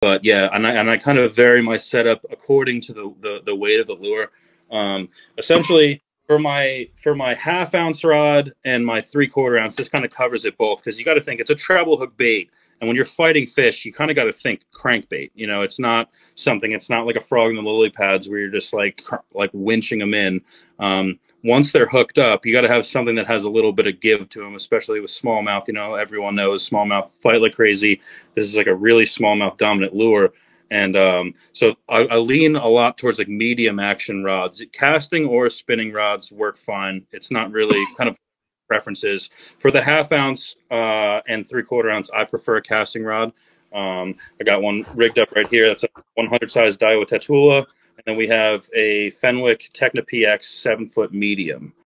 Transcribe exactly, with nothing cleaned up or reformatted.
But yeah, and I, and I kind of vary my setup according to the, the, the weight of the lure. Um, essentially, for my for my half ounce rod and my three quarter ounce, this kind of covers it both, because you got to think it's a treble hook bait, and when you're fighting fish, you kind of got to think crankbait. You know, it's not something, it's not like a frog in the lily pads where you're just like like winching them in. Um, once they're hooked up, you got to have something that has a little bit of give to them, especially with smallmouth. You know, everyone knows smallmouth fight like crazy. This is like a really smallmouth dominant lure. And um, so I, I lean a lot towards like medium action rods. Casting or spinning rods work fine. It's not really kind of preferences. For the half ounce uh, and three quarter ounce, I prefer a casting rod. Um, I got one rigged up right here. That's a one hundred size Daiwa Tatula. And then we have a Fenwick Techno P X seven foot medium.